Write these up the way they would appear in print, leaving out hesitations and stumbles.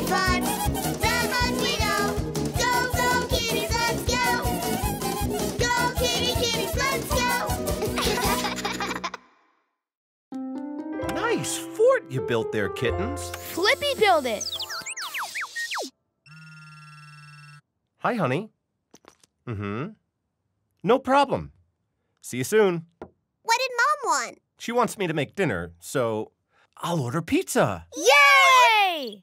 we fly. Down hunt we go. Go, go, kitties, let's go. Go, kitty, kitties, let's go. Nice fort you built there, kittens. Flippy built it. Hi, honey. Mm-hmm. No problem. See you soon. What did Mom want? She wants me to make dinner, so I'll order pizza. Yay!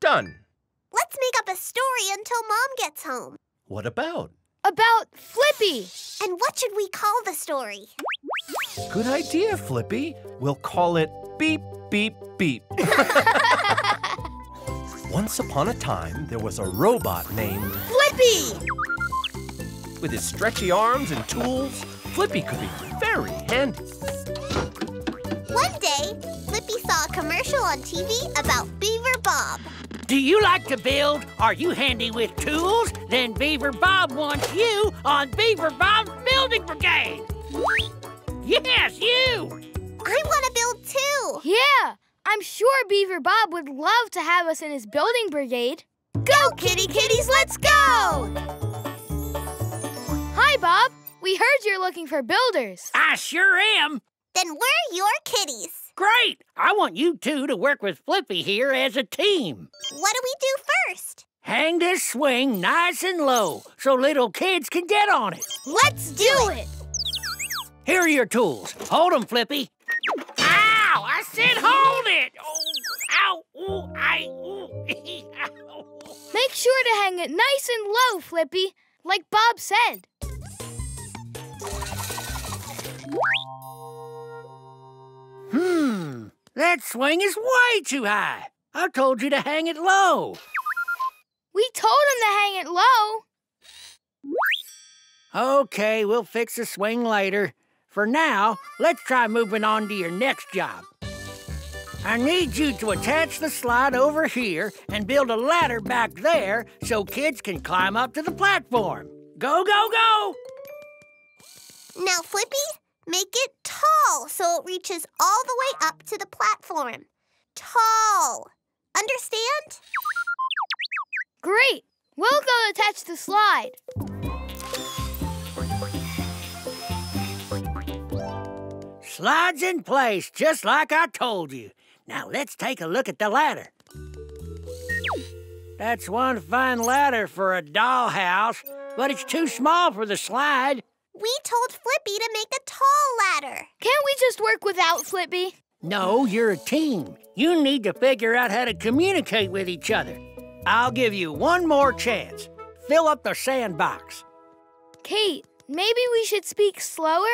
Done. Let's make up a story until Mom gets home. What about? About Flippy. And what should we call the story? Good idea, Flippy. We'll call it Beep, Beep, Beep. Once upon a time, there was a robot named Flippy. With his stretchy arms and tools, Flippy could be very handy. One day, Flippy saw a commercial on TV about Beaver Bob. Do you like to build? Are you handy with tools? Then Beaver Bob wants you on Beaver Bob's Building Brigade. Yes, you! I want to build too. Yeah, I'm sure Beaver Bob would love to have us in his building brigade. Go, kitty kitties, let's go! Hi, Bob. We heard you're looking for builders. I sure am. Then we're your kitties. Great. I want you two to work with Flippy here as a team. What do we do first? Hang this swing nice and low so little kids can get on it. Let's do it. Here are your tools. Hold them, Flippy. Ow! I said hold it. Oh, ow, ooh, I, ooh, ow. Make sure to hang it nice and low, Flippy, like Bob said. That swing is way too high. I told you to hang it low. We told him to hang it low. Okay, we'll fix the swing later. For now, let's try moving on to your next job. I need you to attach the slide over here and build a ladder back there so kids can climb up to the platform. Go, go, go! Now, Flippy, make it tall so it reaches all the way up to the platform. Tall. Understand? Great. We'll go attach the slide. Slide's in place, just like I told you. Now, let's take a look at the ladder. That's one fine ladder for a dollhouse, but it's too small for the slide. We told Flippy to make a tall ladder. Can't we just work without Flippy? No, you're a team. You need to figure out how to communicate with each other. I'll give you one more chance. Fill up the sandbox. Kate, maybe we should speak slower?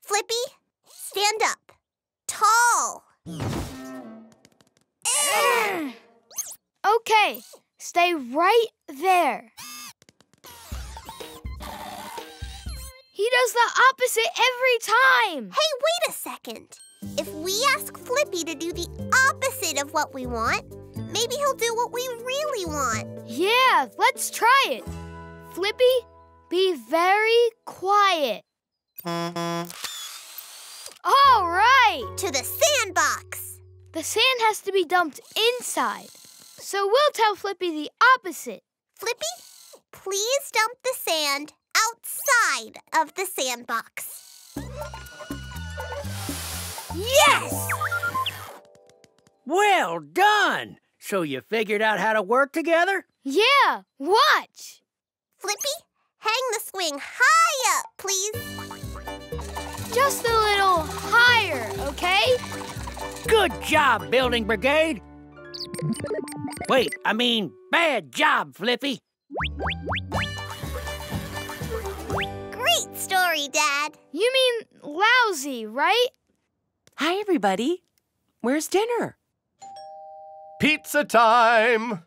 Flippy, stand up. Tall. Okay, stay right there. He does the opposite every time. Hey, wait a second. If we ask Flippy to do the opposite of what we want, maybe he'll do what we really want. Yeah, let's try it. Flippy, be very quiet. All right. To the sandbox. The sand has to be dumped inside, so we'll tell Flippy the opposite. Flippy, please dump the sand outside of the sandbox. Yes! Well done! So you figured out how to work together? Yeah, watch! Flippy, hang the swing high up, please. Just a little higher, okay? Good job, Building Brigade. Wait, I mean, bad job, Flippy. Great story, Dad. You mean lousy, right? Hi, everybody. Where's dinner? Pizza time!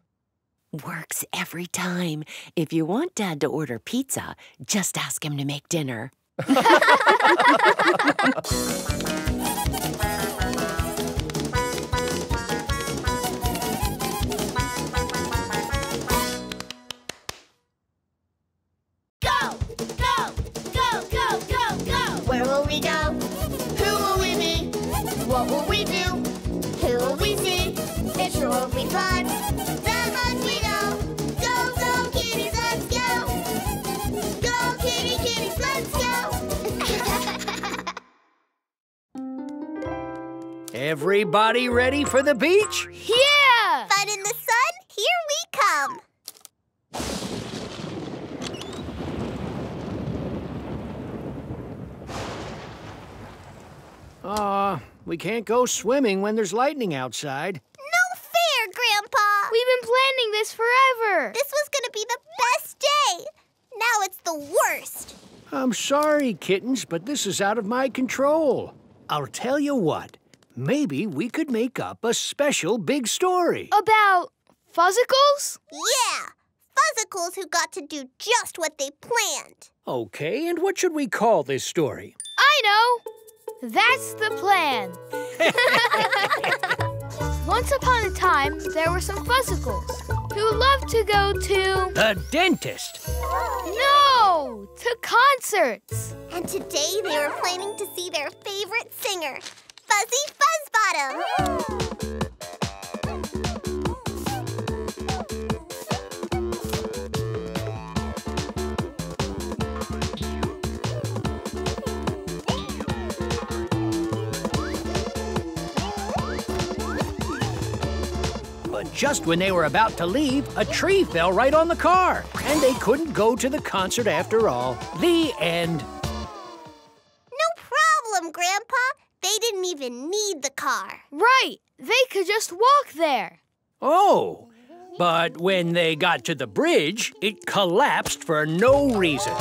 Works every time. If you want Dad to order pizza, just ask him to make dinner. What will we do? Who will we see? It's your fun. The fun we know. Go, go, kitties, let's go. Go, kitty, kitties, let's go. Everybody ready for the beach? Yeah! Fun in the sun, here we come. Aw, we can't go swimming when there's lightning outside. No fair, Grandpa! We've been planning this forever! This was gonna be the best day! Now it's the worst! I'm sorry, kittens, but this is out of my control. I'll tell you what, maybe we could make up a special big story. About fuzzicles? Yeah! Fuzzicles who got to do just what they planned. Okay, and what should we call this story? I know! That's the plan. Once upon a time, there were some fuzzicles who loved to go to... the dentist. No, to concerts. And today they were planning to see their favorite singer, Fuzzy Fuzz Bottom. Just when they were about to leave, a tree fell right on the car, and they couldn't go to the concert after all. The end. No problem, Grandpa. They didn't even need the car. Right. They could just walk there. Oh. But when they got to the bridge, it collapsed for no reason.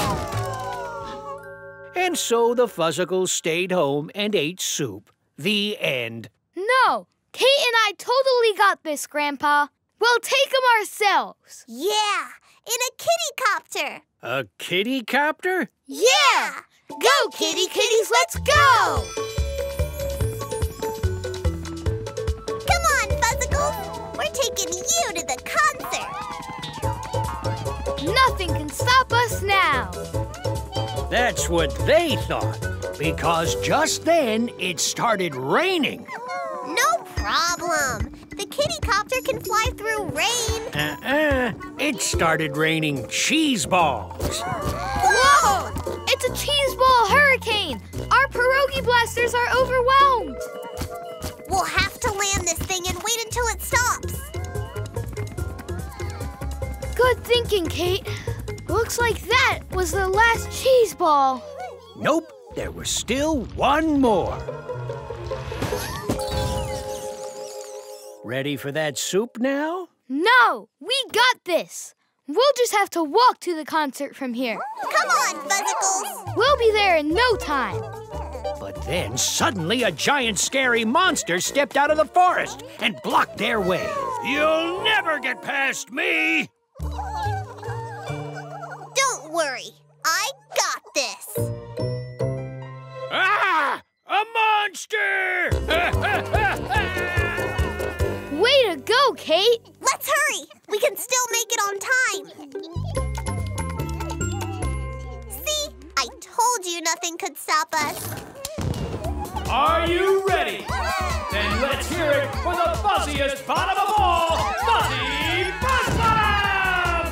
And so the fuzzicles stayed home and ate soup. The end. No. Kate and I totally got this, Grandpa. We'll take them ourselves. Yeah, in a kitty copter. A kitty copter? Yeah! Go, kitty kitties, let's go! Come on, fuzzicles. We're taking you to the concert. Nothing can stop us now. That's what they thought, because just then it started raining. Problem. The kitty copter can fly through rain. It started raining cheese balls. Whoa! It's a cheese ball hurricane. Our pierogi blasters are overwhelmed. We'll have to land this thing and wait until it stops. Good thinking, Kate. Looks like that was the last cheese ball. Nope, there was still one more. Ready for that soup now? No! We got this! We'll just have to walk to the concert from here. Come on, fuzzicles! We'll be there in no time. But then suddenly a giant scary monster stepped out of the forest and blocked their way. You'll never get past me! Don't worry. I got this. Ah! A monster! Ha, ha, ha, ha! Way to go, Kate! Let's hurry! We can still make it on time! See? I told you nothing could stop us! Are you ready? Then let's hear it for the fuzziest bottom of all! Fuzzy Fuzz Bottom!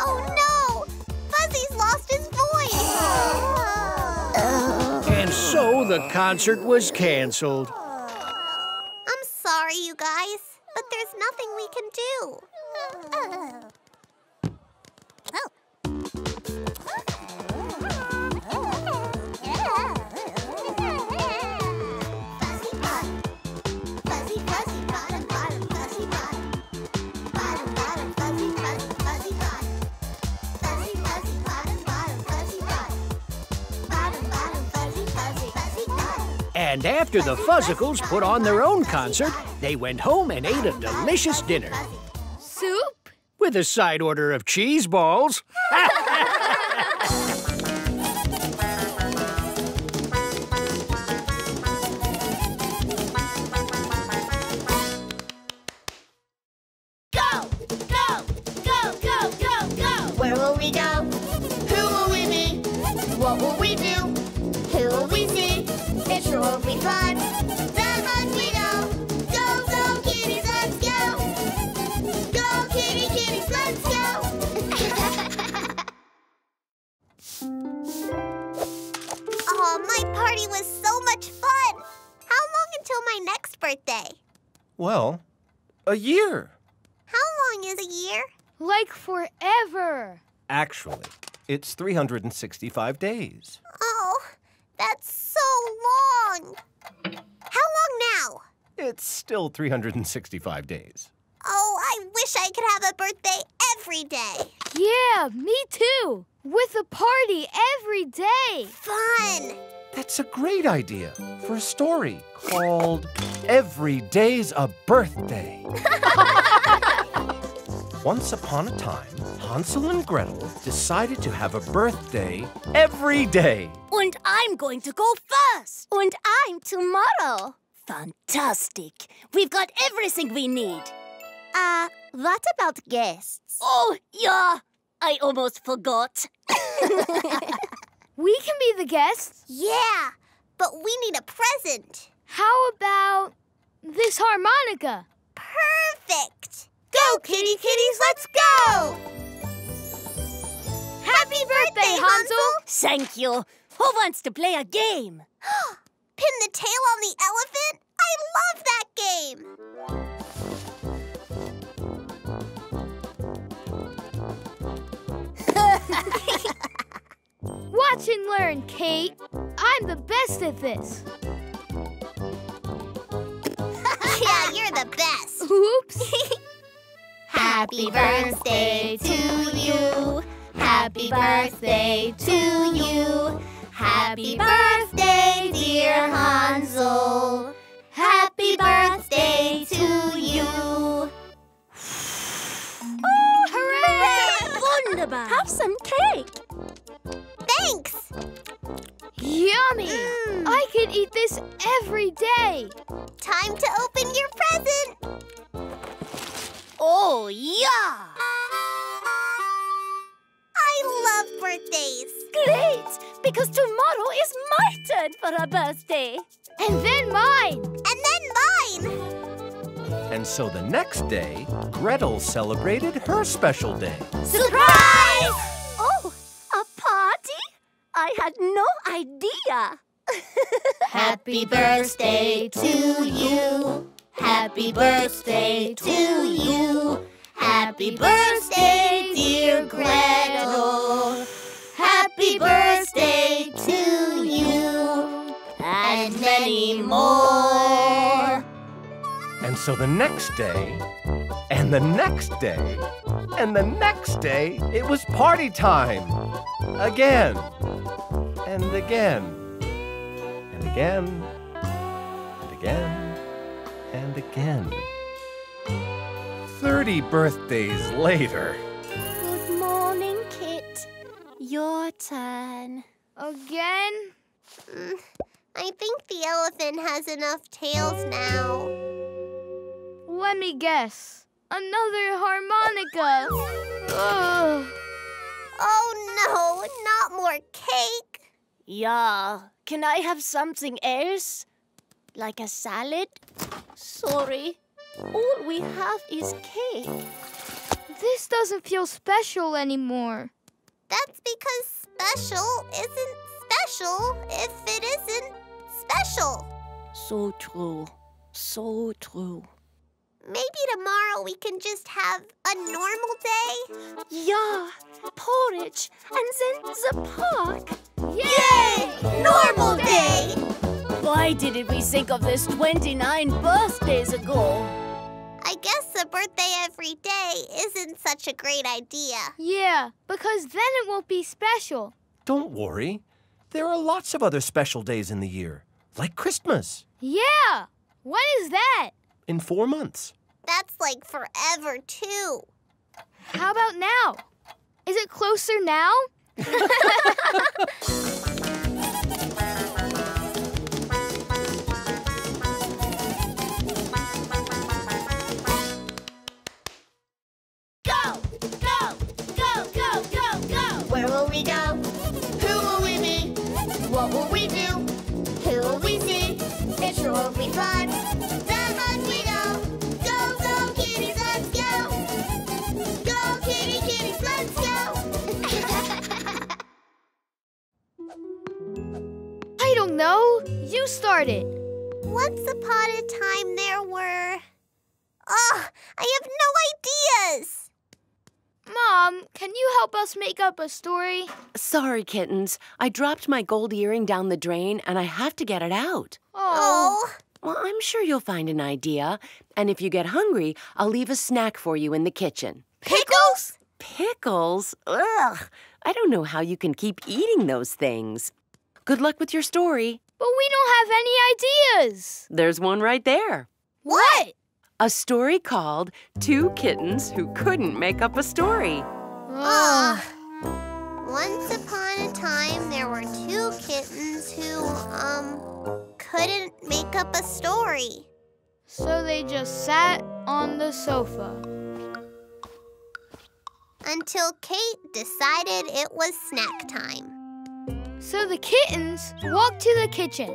Oh no! Fuzzy's lost his voice! So the concert was canceled. I'm sorry, you guys, but there's nothing we can do. And after the fuzzicles put on their own concert, they went home and ate a delicious dinner. Soup? With a side order of cheese balls. won't we fun? Down on we go. Go, go, kitties, let's go. Go, kitty, kitties, let's go. Oh, my party was so much fun. How long until my next birthday? Well, a year. How long is a year? Like forever. Actually, it's 365 days. Oh, that's so long. How long now? It's still 365 days. Oh, I wish I could have a birthday every day. Yeah, me too. With a party every day. Fun. That's a great idea for a story called Every Day's a Birthday. Once upon a time, Hansel and Gretel decided to have a birthday every day. And I'm going to go first. And I'm tomorrow. Fantastic. We've got everything we need. What about guests? Oh, yeah. I almost forgot. We can be the guests. Yeah, but we need a present. How about this harmonica? Perfect! Go, kitty kitties, let's go! Happy birthday, Hansel! Thank you. Who wants to play a game? Pin the tail on the elephant? I love that game! Watch and learn, Kate. I'm the best at this. Yeah, you're the best. Oops. Happy birthday to you. Happy birthday to you. Happy birthday, dear Hansel. Happy birthday to you. Have some cake. Thanks. Yummy. I could eat this every day. Time to open your present. Oh, yeah. I love birthdays. Great, because tomorrow is my turn for a birthday. And then mine. And then mine. And so the next day, Gretel celebrated her special day. Surprise! Oh, a party? I had no idea. Happy birthday to you. Happy birthday to you. Happy birthday, dear Gretel. Happy birthday to you. And many more. And so the next day, and the next day, and the next day, it was party time. Again, and again, and again, and again, and again. 30 birthdays later. Good morning, Kit. Your turn. Again? I think the elephant has enough tails now. Let me guess. Another harmonica. Ugh. Oh, no. Not more cake. Yeah. Can I have something else? Like a salad? Sorry. All we have is cake. This doesn't feel special anymore. That's because special isn't special if it isn't special. So true. So true. Maybe tomorrow we can just have a normal day? Yeah, porridge, and then the park. Yay! Normal day! Why didn't we think of this 29 birthdays ago? I guess a birthday every day isn't such a great idea. Yeah, because then it won't be special. Don't worry. There are lots of other special days in the year, like Christmas. Yeah! When is that? In 4 months. That's like forever, too. How about now? Is it closer now? Go, go, go, go, go, go. Where will we go? Who will we be? What will we do? Who will we see? run. The run we know. Go, go, kitties, let's go. Go, kitty, kitties, let's go. I don't know. You start it. Once upon a time there were... Oh, I have no ideas! Mom, can you help us make up a story? Sorry, kittens. I dropped my gold earring down the drain and I have to get it out. Oh. Well, I'm sure you'll find an idea. And if you get hungry, I'll leave a snack for you in the kitchen. Pickles? Pickles? Ugh. I don't know how you can keep eating those things. Good luck with your story. But we don't have any ideas. There's one right there. What? A story called Two Kittens Who Couldn't Make Up a Story. Ugh. Once upon a time, there were two kittens who, couldn't make up a story. So they just sat on the sofa. Until Kate decided it was snack time. So the kittens walked to the kitchen,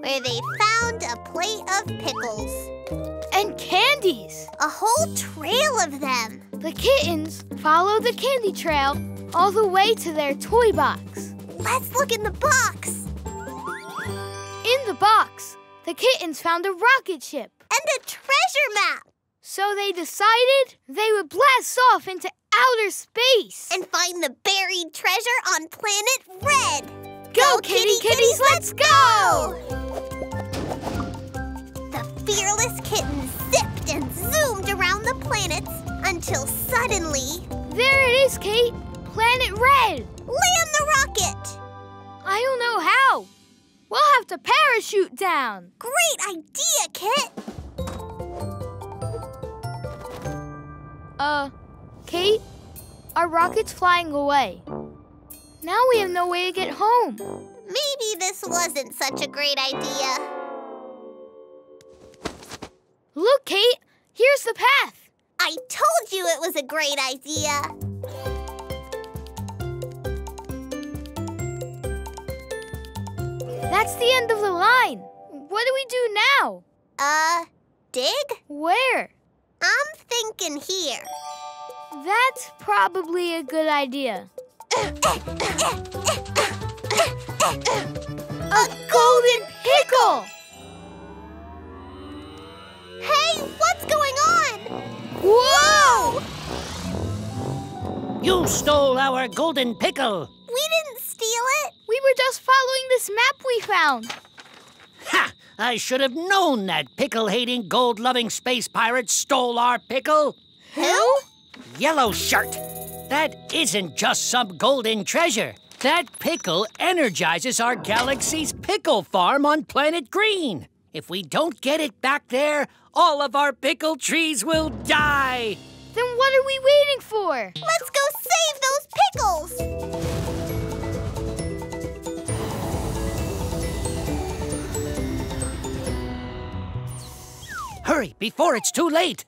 where they found a plate of pickles. And candies. A whole trail of them. The kittens followed the candy trail all the way to their toy box. Let's look in the box. In the box, the kittens found a rocket ship. And a treasure map. So they decided they would blast off into outer space. And find the buried treasure on Planet Red. Go, kitties, let's go! The fearless kittens zipped and zoomed around the planets until suddenly... There it is, Kate. Planet Red. Land the rocket. I don't know how. We'll have to parachute down. Great idea, Kit. Kate, our rocket's flying away. Now we have no way to get home. Maybe this wasn't such a great idea. Look, Kate, here's the path. I told you it was a great idea. That's the end of the line. What do we do now? Dig? Where? I'm thinking here. That's probably a good idea. A golden pickle! Hey, what's going on? Whoa! You stole our golden pickle. We didn't steal it. We were just following this map we found. Ha! I should have known that pickle-hating, gold-loving space pirate stole our pickle. Who? Yellow Shirt. That isn't just some golden treasure. That pickle energizes our galaxy's pickle farm on Planet Green. If we don't get it back there, all of our pickle trees will die. Then what are we waiting for? Let's go save those pickles. Hurry, before it's too late.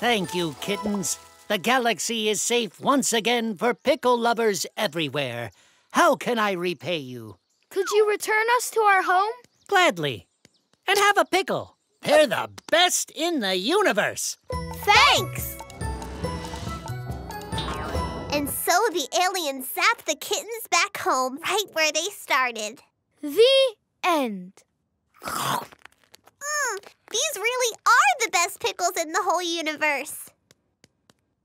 Thank you, kittens. The galaxy is safe once again for pickle lovers everywhere. How can I repay you? Could you return us to our home? Gladly. And have a pickle. They're the best in the universe. Thanks! And so the aliens zapped the kittens back home right where they started. The end. These really are the best pickles in the whole universe.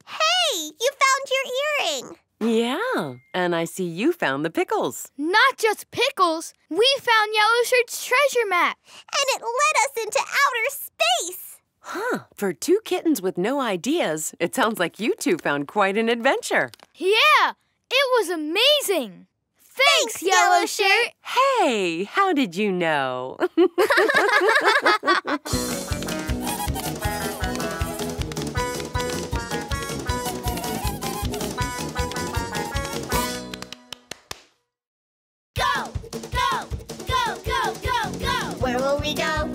Hey, you found your earring. Yeah, and I see you found the pickles. Not just pickles. We found Yellow Shirt's treasure map. And it led us into outer space. Huh, for two kittens with no ideas, it sounds like you two found quite an adventure. Yeah, it was amazing. Thanks, Yellow Shirt. Hey, how did you know? Go, go, go, go, go, go. Where will we go?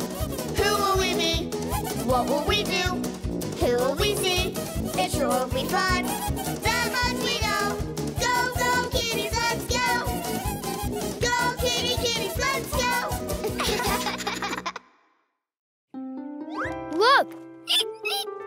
What will we do? Who will we see? It's sure will be fun. The hunt we go. Go, go, kitties, let's go. Go, kitty, kitties, let's go. Look,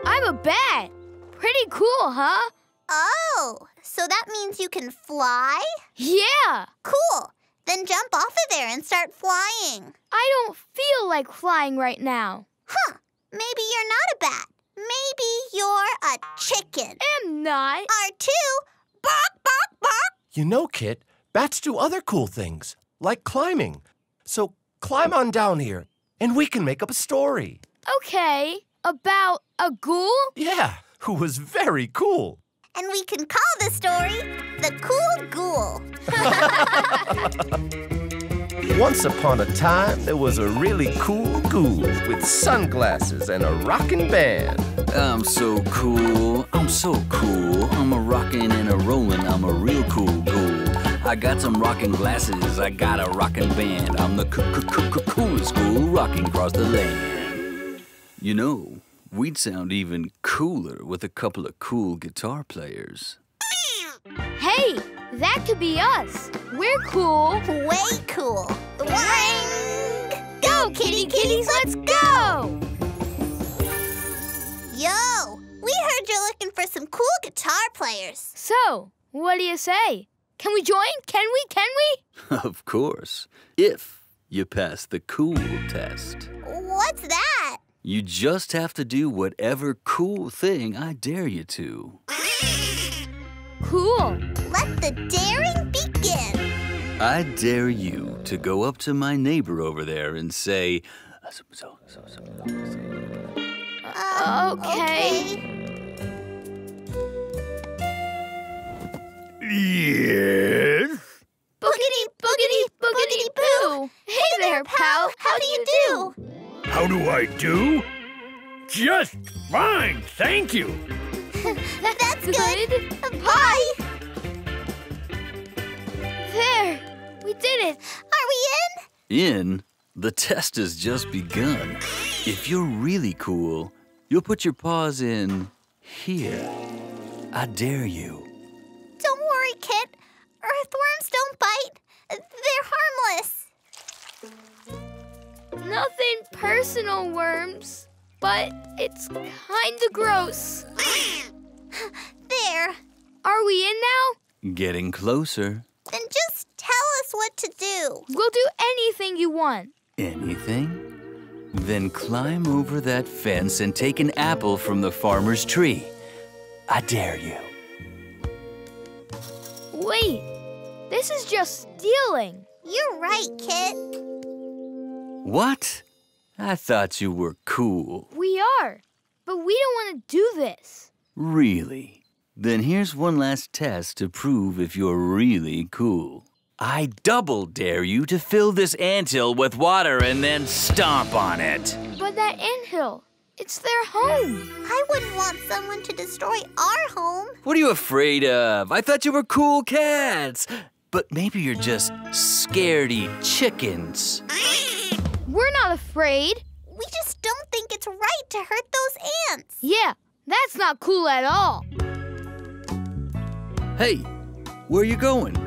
I'm a bat. Pretty cool, huh? Oh, so that means you can fly? Yeah. Cool. Then jump off of there and start flying. I don't feel like flying right now. Huh. Maybe you're not a bat. Maybe you're a chicken. Am not. Are too. Bark, bark, bark. You know, Kit, bats do other cool things, like climbing. So climb on down here, and we can make up a story. Okay. About a ghoul? Yeah, who was very cool. And we can call the story The Cool Ghoul. Once upon a time, there was a really cool ghoul with sunglasses and a rockin' band. I'm so cool, I'm so cool. I'm a rockin' and a rollin', I'm a real cool ghoul. I got some rockin' glasses, I got a rockin' band. I'm the coolest ghoul rockin' across the land. You know, we'd sound even cooler with a couple of cool guitar players. Hey, that could be us. We're cool. Way cool. Wang! Go, kitty, kitties, let's go! Yo, we heard you're looking for some cool guitar players. So, what do you say? Can we join? Can we? Of course, if you pass the cool test. What's that? You just have to do whatever cool thing I dare you to. Cool. Let the daring begin. I dare you to go up to my neighbor over there and say... Okay. Yes? Boogity, boogity, boogity, boo. Hey there, pal. How do you do? How do I do? Just fine, thank you. That's good. Bye. There, we did it. Are we in? In? The test has just begun. If you're really cool, you'll put your paws in here. I dare you. Don't worry, Kit. Earthworms don't bite. They're harmless. Nothing personal, worms, but it's kinda gross. There. Are we in now? Getting closer. Then just tell us what to do. We'll do anything you want. Anything? Then climb over that fence and take an apple from the farmer's tree. I dare you. Wait, this is just stealing. You're right, Kit. What? I thought you were cool. We are, but we don't want to do this. Really? Then here's one last test to prove if you're really cool. I double dare you to fill this anthill with water and then stomp on it. But that anthill, it's their home. I wouldn't want someone to destroy our home. What are you afraid of? I thought you were cool cats. But maybe you're just scaredy chickens. We're not afraid. We just don't think it's right to hurt those ants. Yeah, that's not cool at all. Hey, where are you going?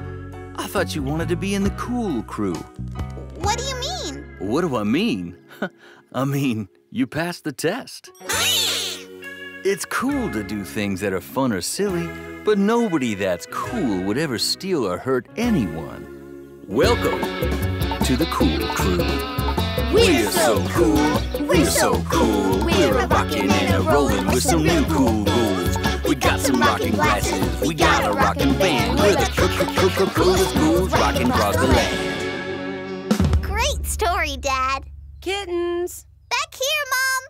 I thought you wanted to be in the cool crew. What do you mean? What do I mean? I mean, you passed the test. It's cool to do things that are fun or silly, but nobody that's cool would ever steal or hurt anyone. Welcome to the cool crew. We're so cool, we're so cool. We're a rockin' and a rollin' with some real cool rules. We got some rockin' glasses, we got a rockin' band. We're the coolest rules rockin' across the land. Great story, Dad. Kittens. Back here, Mom.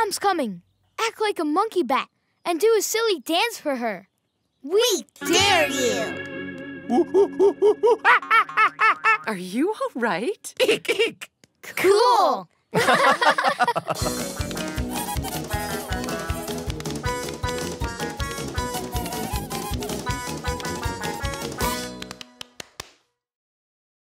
Mom's coming. Act like a monkey bat and do a silly dance for her. We dare you. Are you all right? Eek, eek. Cool!